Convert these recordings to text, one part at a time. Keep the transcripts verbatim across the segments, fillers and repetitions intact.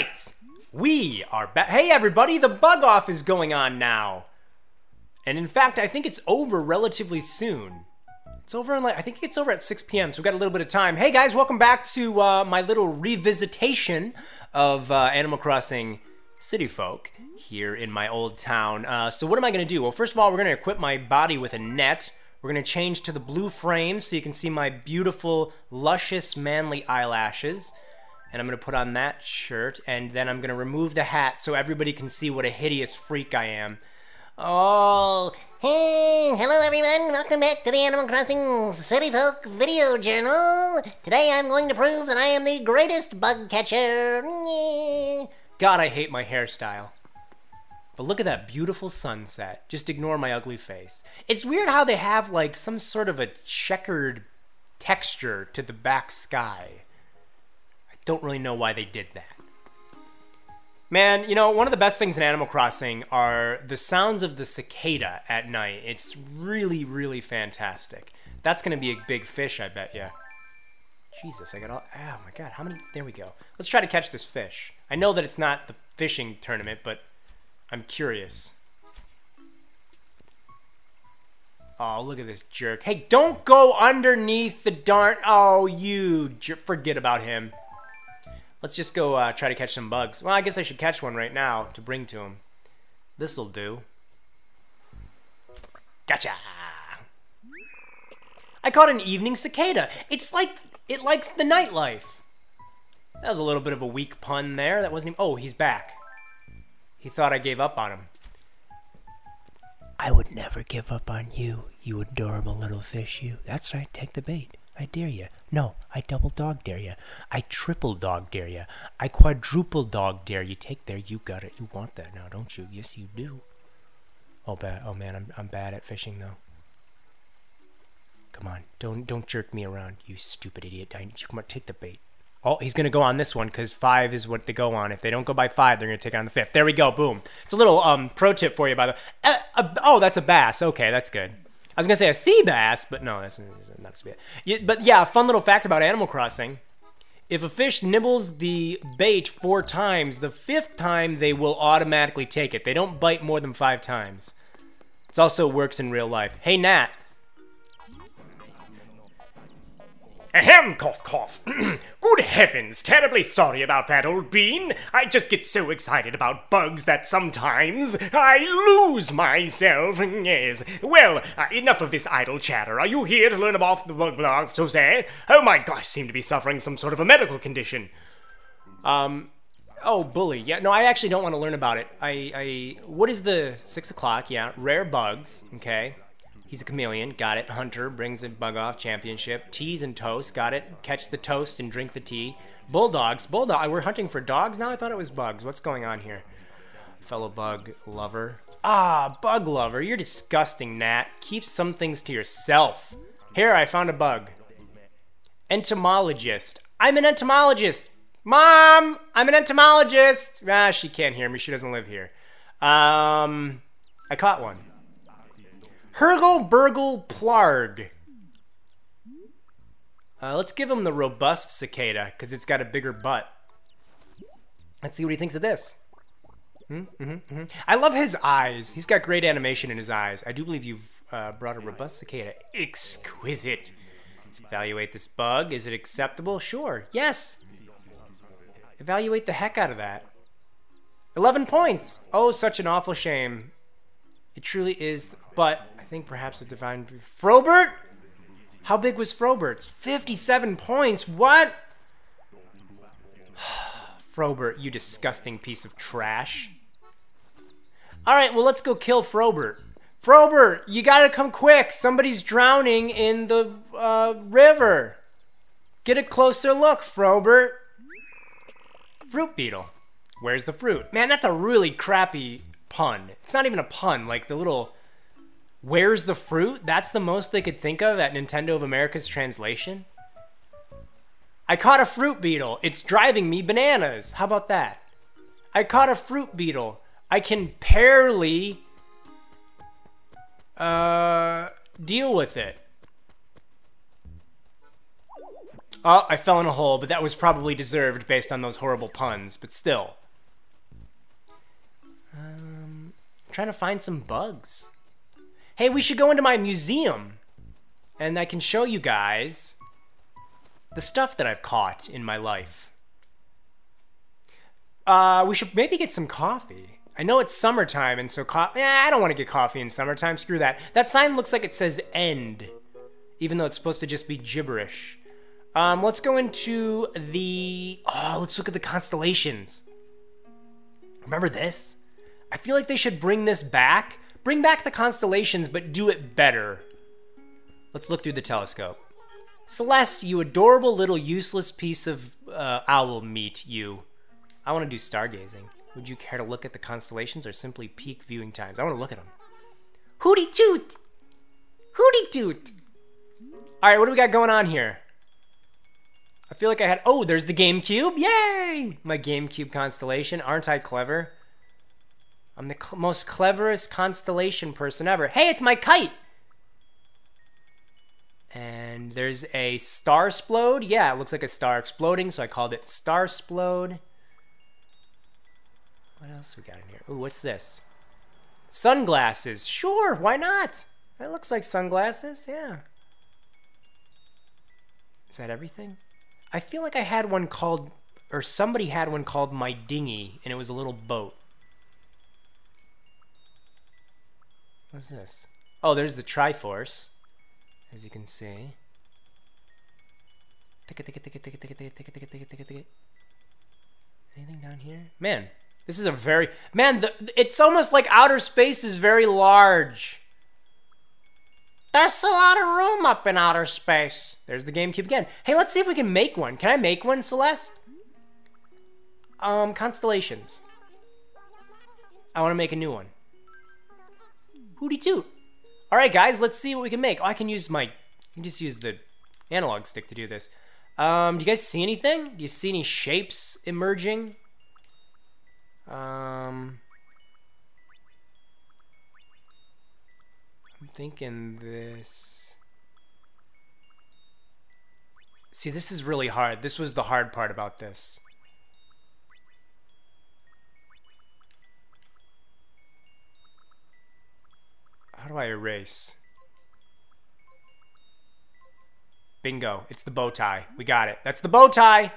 Right, we are back. Hey everybody, the bug off is going on now. And in fact, I think it's over relatively soon. It's over in like, I think it's over at six p m, so we've got a little bit of time. Hey guys, welcome back to uh, my little revisitation of uh, Animal Crossing City Folk here in my old town. Uh, so what am I gonna do? Well, first of all, we're gonna equip my body with a net. We're gonna change to the blue frame so you can see my beautiful, luscious, manly eyelashes. And I'm gonna put on that shirt, and then I'm gonna remove the hat so everybody can see what a hideous freak I am. Oh, hey, hello everyone, welcome back to the Animal Crossing City Folk video journal. Today I'm going to prove that I am the greatest bug catcher. God, I hate my hairstyle. But look at that beautiful sunset. Just ignore my ugly face. It's weird how they have like some sort of a checkered texture to the back sky. Don't really know why they did that. Man, you know, one of the best things in Animal Crossing are the sounds of the cicada at night. It's really, really fantastic. That's gonna be a big fish, I bet ya. Jesus, I got all, oh my God, how many, there we go. Let's try to catch this fish. I know that it's not the fishing tournament, but I'm curious. Oh, look at this jerk. Hey, don't go underneath the darn, oh, you, forget about him. Let's just go uh, try to catch some bugs. Well, I guess I should catch one right now to bring to him. This'll do. Gotcha! I caught an evening cicada. It's like, it likes the nightlife. That was a little bit of a weak pun there. That wasn't even, oh, he's back. He thought I gave up on him. I would never give up on you, you adorable little fish, you. That's right, take the bait. I dare you. No, I double dog dare you. I triple dog dare you. I quadruple dog dare you. Take there, you got it. You want that now, don't you? Yes, you do. Oh, bad. Oh man, I'm I'm bad at fishing though. Come on, don't don't jerk me around, you stupid idiot. I, come on, take the bait. Oh, he's gonna go on this one because five is what they go on. If they don't go by five, they're gonna take on the fifth. There we go. Boom. It's a little um pro tip for you, by the way. Uh, uh, oh, that's a bass. Okay, that's good. I was gonna say a sea bass, but no, that's not to be it. But yeah, fun little fact about Animal Crossing. If a fish nibbles the bait four times, the fifth time they will automatically take it. They don't bite more than five times. It also works in real life. Hey, Nat. Ahem, cough, cough. Good heavens, terribly sorry about that, old bean. I just get so excited about bugs that sometimes I lose myself. Yes. Well, uh, enough of this idle chatter. Are you here to learn about the bug blog, so say? Oh my gosh, seem to be suffering some sort of a medical condition. Um, oh, bully. Yeah, no, I actually don't want to learn about it. I, I, what is the six o'clock? Yeah, rare bugs, okay. He's a chameleon, got it. Hunter brings a bug off championship. Teas and toast, got it. Catch the toast and drink the tea. Bulldogs, bulldog. We're hunting for dogs now? I thought it was bugs. What's going on here? Fellow bug lover. Ah, bug lover. You're disgusting, Nat. Keep some things to yourself. Here, I found a bug. Entomologist. I'm an entomologist. Mom, I'm an entomologist. Ah, she can't hear me. She doesn't live here. Um, I caught one. Hergle Burgle Plarg. Uh, let's give him the robust cicada, because it's got a bigger butt. Let's see what he thinks of this. Mm, mm-hmm, mm-hmm. I love his eyes. He's got great animation in his eyes. I do believe you've uh, brought a robust cicada. Exquisite. Evaluate this bug. Is it acceptable? Sure. Yes. Evaluate the heck out of that. eleven points. Oh, such an awful shame. It truly is, but I think perhaps a divine... Frobert? How big was Frobert's? fifty-seven points, what? Frobert, you disgusting piece of trash. All right, well, let's go kill Frobert. Frobert, you gotta come quick. Somebody's drowning in the uh, river. Get a closer look, Frobert. Fruit beetle. Where's the fruit? Man, that's a really crappy... pun. It's not even a pun, like the little where's the fruit? That's the most they could think of at Nintendo of America's translation. I caught a fruit beetle. It's driving me bananas. How about that? I caught a fruit beetle. I can barely uh, deal with it. Oh, I fell in a hole, but that was probably deserved based on those horrible puns, but still. Um, I'm trying to find some bugs. Hey, we should go into my museum, and I can show you guys the stuff that I've caught in my life. Uh, we should maybe get some coffee. I know it's summertime, and so co- eh, I don't want to get coffee in summertime. Screw that. That sign looks like it says end, even though it's supposed to just be gibberish. Um, let's go into the... Oh, let's look at the constellations. Remember this? I feel like they should bring this back. Bring back the constellations, but do it better. Let's look through the telescope. Celeste, you adorable little useless piece of uh, owl meat, you. I want to do stargazing. Would you care to look at the constellations or simply peak viewing times? I want to look at them. Hooty toot! Hooty toot! All right, what do we got going on here? I feel like I had... Oh, there's the GameCube. Yay! My GameCube constellation. Aren't I clever? I'm the cl- most cleverest constellation person ever. Hey, it's my kite! And there's a star explode. Yeah, it looks like a star exploding, so I called it Star Explode. What else we got in here? Ooh, what's this? Sunglasses. Sure, why not? That looks like sunglasses, yeah. Is that everything? I feel like I had one called, or somebody had one called My Dinghy, and it was a little boat. What's this? Oh, there's the Triforce, as you can see. Anything down here? Man, this is a very, man, the, it's almost like outer space is very large. There's a lot of room up in outer space. There's the GameCube again. Hey, let's see if we can make one. Can I make one, Celeste? Um, constellations. I want to make a new one. Hooty toot. All right, guys, let's see what we can make. Oh, I can use my, I can just use the analog stick to do this. Um, do you guys see anything? Do you see any shapes emerging? Um... I'm thinking this... See, this is really hard. This was the hard part about this. How do I erase? Bingo. It's the bow tie. We got it. That's the bow tie!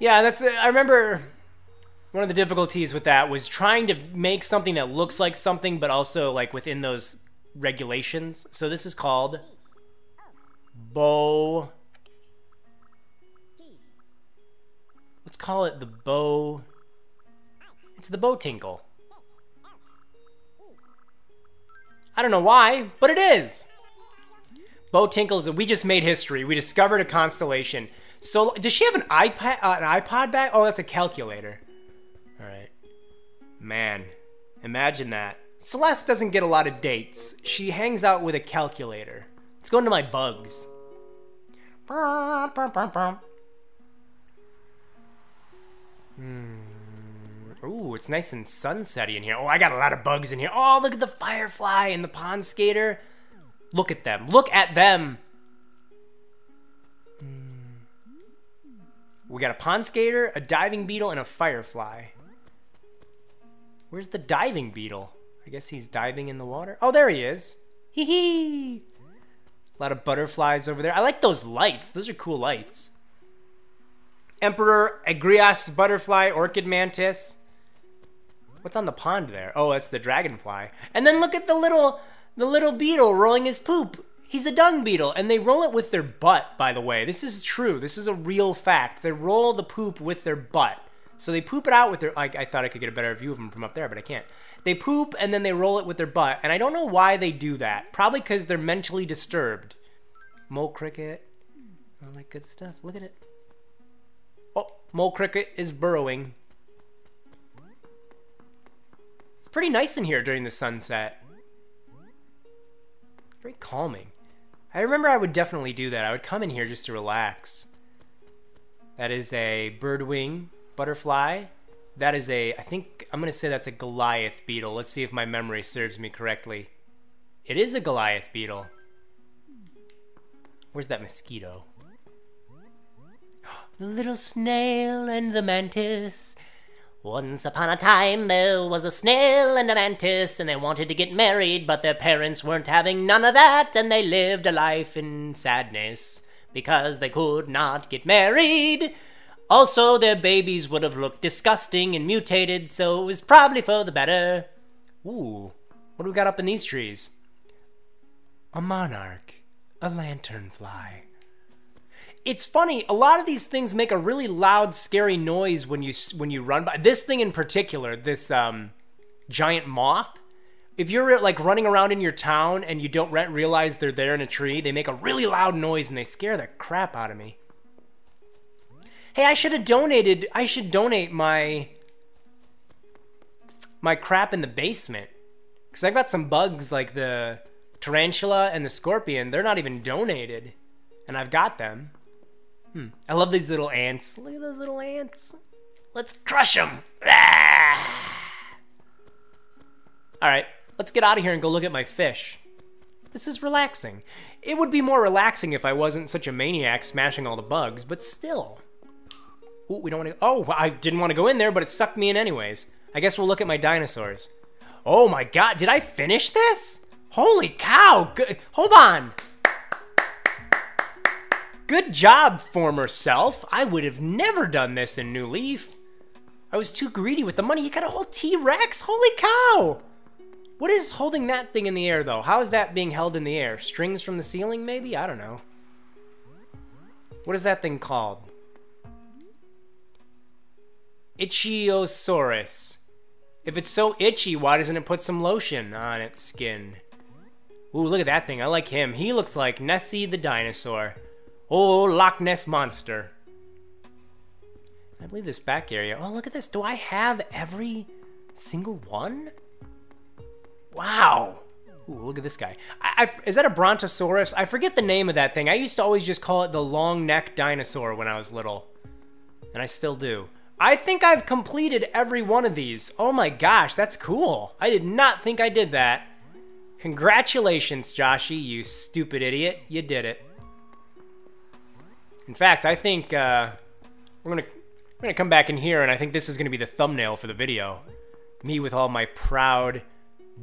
Yeah, that's the... I remember... One of the difficulties with that was trying to make something that looks like something, but also like within those regulations. So this is called bow. Let's call it the bow. It's the bow tinkle. I don't know why, but it is. Bow tinkle is. We just made history. We discovered a constellation. So does she have an iPad? Uh, an iPod back? Oh, that's a calculator. Alright. Man, imagine that. Celeste doesn't get a lot of dates. She hangs out with a calculator. Let's go into my bugs. Mm. Ooh, it's nice and sunsetty in here. Oh, I got a lot of bugs in here. Oh, look at the firefly and the pond skater. Look at them. Look at them. Mm. We got a pond skater, a diving beetle, and a firefly. Where's the diving beetle? I guess he's diving in the water. Oh, there he is. Hee hee. A lot of butterflies over there. I like those lights. Those are cool lights. Emperor Agrias butterfly, orchid mantis. What's on the pond there? Oh, that's the dragonfly. And then look at the little the little beetle rolling his poop. He's a dung beetle, and they roll it with their butt, by the way. This is true. This is a real fact. They roll the poop with their butt. So they poop it out with their... I, I thought I could get a better view of them from up there, but I can't. They poop, and then they roll it with their butt. And I don't know why they do that. Probably because they're mentally disturbed. Mole cricket. All that good stuff. Look at it. Oh, mole cricket is burrowing. It's pretty nice in here during the sunset. Very calming. I remember I would definitely do that. I would come in here just to relax. That is a birdwing. Butterfly. That is a, I think, I'm going to say that's a Goliath beetle. Let's see if my memory serves me correctly. It is a Goliath beetle. Where's that mosquito? The little snail and the mantis. Once upon a time, there was a snail and a mantis, and they wanted to get married, but their parents weren't having none of that, and they lived a life in sadness because they could not get married. Also, their babies would have looked disgusting and mutated, so it was probably for the better. Ooh, what do we got up in these trees? A monarch, a lanternfly. It's funny, a lot of these things make a really loud, scary noise when you when you run by. This thing in particular, this um, giant moth, if you're like running around in your town and you don't re realize they're there in a tree, they make a really loud noise and they scare the crap out of me. Hey, I should have donated, I should donate my, my crap in the basement. Because I've got some bugs like the tarantula and the scorpion, they're not even donated. And I've got them. Hmm. I love these little ants. Look at those little ants. Let's crush them. Ah! All right, let's get out of here and go look at my fish. This is relaxing. It would be more relaxing if I wasn't such a maniac smashing all the bugs, but still. Ooh, we don't want to. Oh, I didn't want to go in there, but it sucked me in anyways. I guess we'll look at my dinosaurs. Oh my God, did I finish this? Holy cow, good. Hold on. Good job, former self. I would have never done this in New Leaf. I was too greedy with the money. You got a whole T-Rex? Holy cow! What is holding that thing in the air, though? How is that being held in the air? Strings from the ceiling, maybe? I don't know. What is that thing called? Ichthyosaurus. If it's so itchy, why doesn't it put some lotion on its skin? Ooh, look at that thing. I like him. He looks like Nessie the dinosaur. Oh, Loch Ness Monster. I believe this back area. Oh, look at this. Do I have every single one? Wow. Ooh, look at this guy. I, I, is that a brontosaurus? I forget the name of that thing. I used to always just call it the long-necked dinosaur when I was little. And I still do. I think I've completed every one of these. Oh my gosh, that's cool. I did not think I did that. Congratulations, Joshy, you stupid idiot. You did it. In fact, I think uh, we're gonna we're gonna come back in here, and I think this is gonna be the thumbnail for the video. Me with all my proud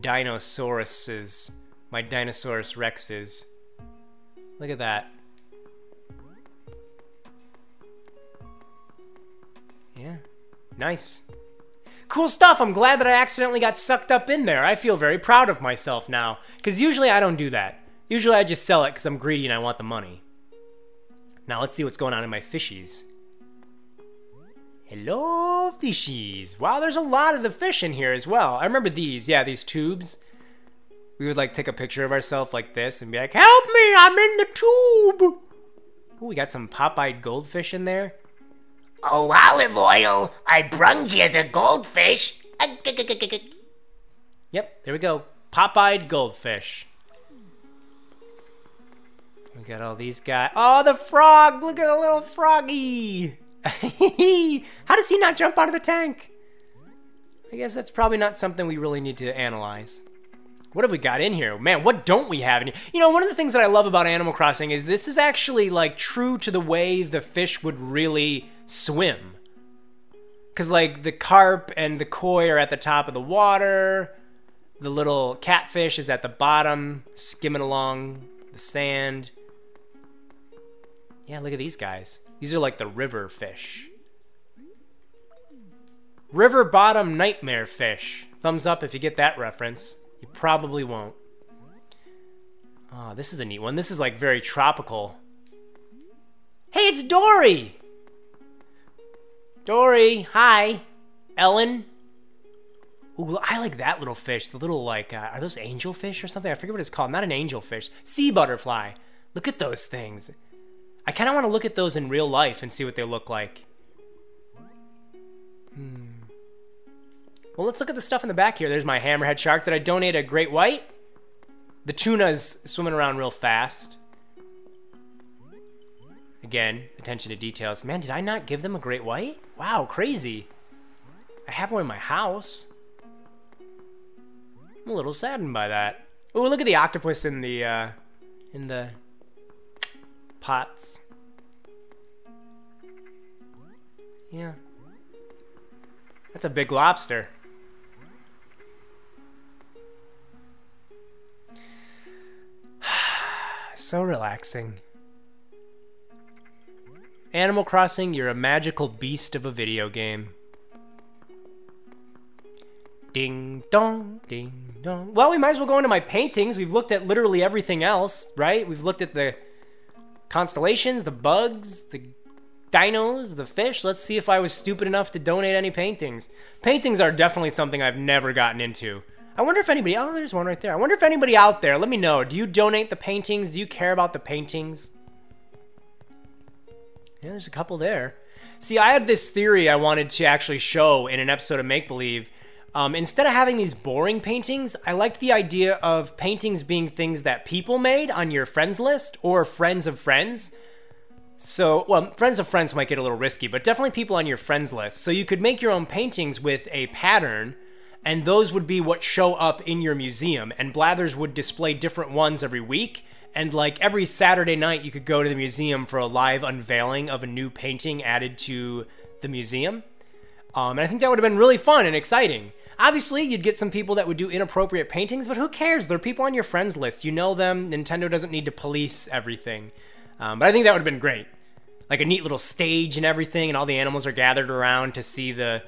dinosauruses, my dinosaurus rexes. Look at that. Yeah, nice, cool stuff. I'm glad that I accidentally got sucked up in there. I feel very proud of myself now, because usually I don't do that. Usually I just sell it because I'm greedy and I want the money. Now let's see what's going on in my fishies. Hello, fishies. Wow, there's a lot of the fish in here as well. I remember these, yeah, these tubes. We would like take a picture of ourselves like this and be like, help me, I'm in the tube. Ooh, we got some pop-eyed goldfish in there. Oh, olive oil, I brung you as a goldfish. Yep, there we go, pop-eyed goldfish. We got all these guys. Oh, the frog! Look at the little froggy! How does he not jump out of the tank? I guess that's probably not something we really need to analyze. What have we got in here? Man, what don't we have in here? You know, one of the things that I love about Animal Crossing is this is actually, like, true to the way the fish would really swim. Because, like, the carp and the koi are at the top of the water. The little catfish is at the bottom, skimming along the sand. Yeah, look at these guys. These are like the river fish. River bottom nightmare fish. Thumbs up if you get that reference. You probably won't. Oh, this is a neat one. This is like very tropical. Hey, it's Dory! Dory, hi. Ellen. Ooh, I like that little fish. The little like, uh, are those angelfish or something? I forget what it's called. Not an angelfish. Sea butterfly. Look at those things. I kind of want to look at those in real life and see what they look like. Hmm. Well, let's look at the stuff in the back here. There's my hammerhead shark that I donated, a great white. The tuna's swimming around real fast. Again, attention to details. Man, did I not give them a great white? Wow, crazy. I have one in my house. I'm a little saddened by that. Oh, look at the octopus in the, uh, in the pots. Yeah. That's a big lobster. So relaxing. Animal Crossing, you're a magical beast of a video game. Ding dong, ding dong. Well, we might as well go into my paintings. We've looked at literally everything else, right? We've looked at the constellations, the bugs, the dinos, the fish. Let's see if I was stupid enough to donate any paintings. Paintings are definitely something I've never gotten into. I wonder if anybody, oh, there's one right there. I wonder if anybody out there, let me know. Do you donate the paintings? Do you care about the paintings? Yeah, there's a couple there. See, I had this theory I wanted to actually show in an episode of Make Believe. Um, instead of having these boring paintings, I liked the idea of paintings being things that people made on your friends list or friends of friends. So, well, friends of friends might get a little risky, but definitely people on your friends list. So you could make your own paintings with a pattern, and those would be what show up in your museum. And Blathers would display different ones every week. And like every Saturday night, you could go to the museum for a live unveiling of a new painting added to the museum. Um, and I think that would have been really fun and exciting. Obviously, you'd get some people that would do inappropriate paintings, but who cares? They're people on your friends list. You know them. Nintendo doesn't need to police everything. Um, but I think that would have been great. Like a neat little stage and everything, and all the animals are gathered around to see the,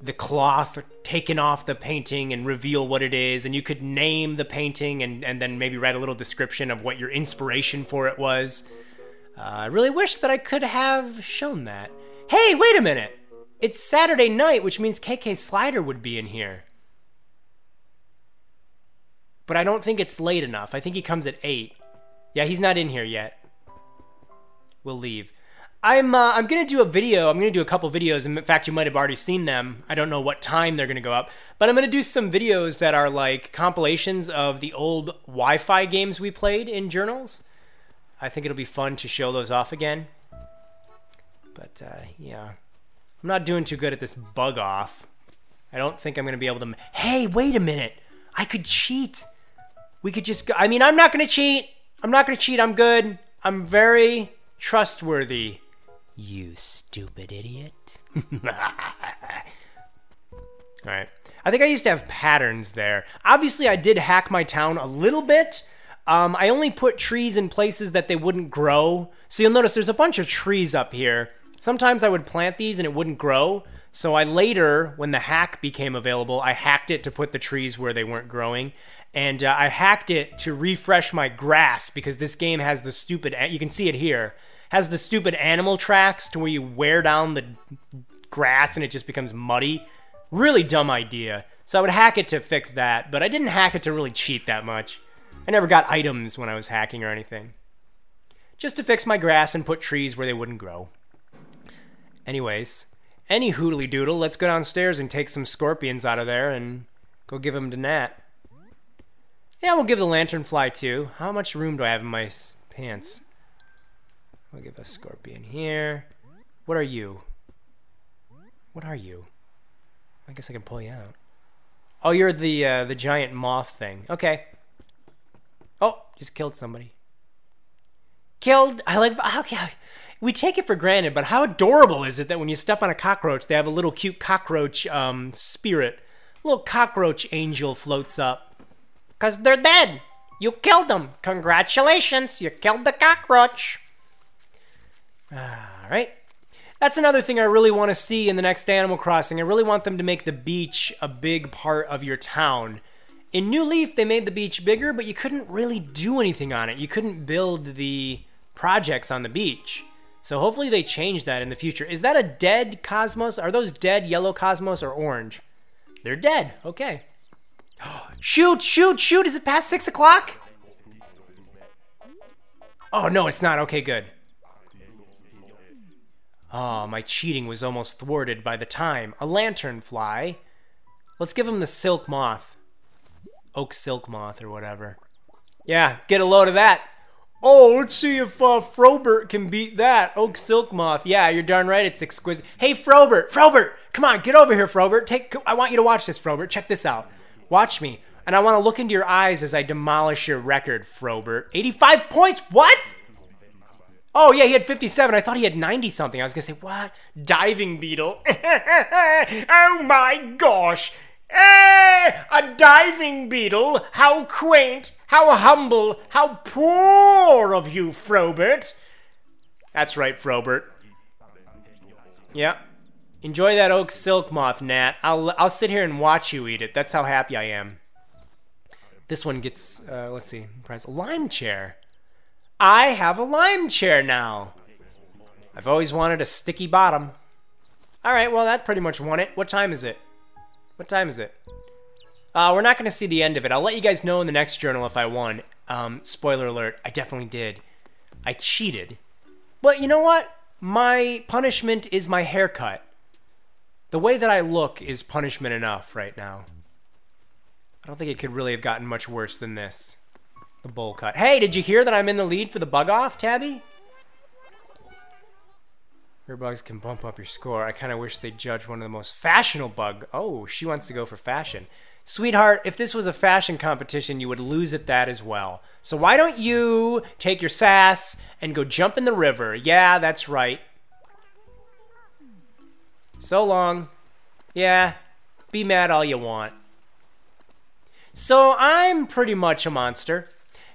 the cloth taken off the painting and reveal what it is, and you could name the painting and, and then maybe write a little description of what your inspiration for it was. Uh, I really wish that I could have shown that. Hey, wait a minute! It's Saturday night, which means K K Slider would be in here. But I don't think it's late enough. I think he comes at eight. Yeah, he's not in here yet. We'll leave. I'm uh, I'm gonna do a video. I'm gonna do a couple videos. In fact, you might have already seen them. I don't know what time they're gonna go up, but I'm gonna do some videos that are like compilations of the old Wi-Fi games we played in journals. I think it'll be fun to show those off again. But uh, yeah, I'm not doing too good at this bug off. I don't think I'm gonna be able to. Hey, wait a minute! I could cheat. We could just go. I mean, I'm not gonna cheat. I'm not gonna cheat. I'm good. I'm very trustworthy. You stupid idiot. Alright. I think I used to have patterns there. Obviously, I did hack my town a little bit. Um, I only put trees in places that they wouldn't grow. So you'll notice there's a bunch of trees up here. Sometimes I would plant these and it wouldn't grow. So I later, when the hack became available, I hacked it to put the trees where they weren't growing. And uh, I hacked it to refresh my grass because this game has the stupid... You can see it here. Has the stupid animal tracks to where you wear down the grass and it just becomes muddy. Really dumb idea. So I would hack it to fix that, but I didn't hack it to really cheat that much. I never got items when I was hacking or anything. Just to fix my grass and put trees where they wouldn't grow. Anyways, any hoodly doodle, let's go downstairs and take some scorpions out of there and go give them to Nat. Yeah, we'll give the lanternfly too. How much room do I have in my pants? We'll give a scorpion here. What are you? What are you? I guess I can pull you out. Oh, you're the uh, the giant moth thing. Okay. Oh, just killed somebody. Killed. I like. Okay. We take it for granted, but how adorable is it that when you step on a cockroach, they have a little cute cockroach um, spirit. A little cockroach angel floats up. 'Cause they're dead. You killed them. Congratulations. You killed the cockroach. All right. That's another thing I really want to see in the next Animal Crossing. I really want them to make the beach a big part of your town. In New Leaf, they made the beach bigger, but you couldn't really do anything on it. You couldn't build the projects on the beach. So hopefully they change that in the future. Is that a dead cosmos? Are those dead yellow cosmos or orange? They're dead. Okay. Shoot, shoot, shoot. Is it past six o'clock? Oh, no, it's not. Okay, good. Oh, my cheating was almost thwarted by the time. A lanternfly. Let's give him the silk moth. Oak silk moth or whatever. Yeah, get a load of that. Oh, let's see if uh, Frobert can beat that. Oak silk moth. Yeah, you're darn right. It's exquisite. Hey, Frobert. Frobert. Come on, get over here, Frobert. Take, I want you to watch this, Frobert. Check this out. Watch me. And I want to look into your eyes as I demolish your record, Frobert. eighty-five points. What? Oh, yeah, he had fifty-seven. I thought he had ninety-something. I was going to say, what? Diving beetle. Oh, my gosh. Eh, a diving beetle. How quaint. How humble. How poor of you, Frobert. That's right, Frobert. Yeah. Enjoy that oak silk moth, Nat. I'll, I'll sit here and watch you eat it. That's how happy I am. This one gets, uh, let's see, prize. Lime chair. I have a lime chair now. I've always wanted a sticky bottom. All right, well, that pretty much won it. What time is it? What time is it? Uh, we're not going to see the end of it. I'll let you guys know in the next journal if I won. Um, spoiler alert, I definitely did. I cheated. But you know what? My punishment is my haircut. The way that I look is punishment enough right now. I don't think it could really have gotten much worse than this. The bowl cut. Hey, did you hear that I'm in the lead for the bug off, Tabby? Your bugs can bump up your score. I kind of wish they'd judge one of the most fashionable bug. Oh, she wants to go for fashion. Sweetheart, if this was a fashion competition, you would lose at that as well. So why don't you take your sass and go jump in the river? Yeah, that's right. So long. Yeah, be mad all you want. So I'm pretty much a monster.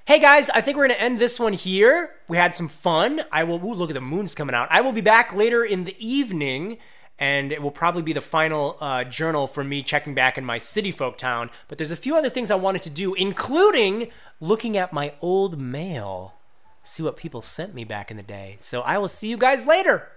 Hey guys, I think we're gonna end this one here. We had some fun. I will, ooh, look at the moon's coming out. I will be back later in the evening, and it will probably be the final uh, journal for me checking back in my City Folk town. But there's a few other things I wanted to do, including looking at my old mail. See what people sent me back in the day. So I will see you guys later.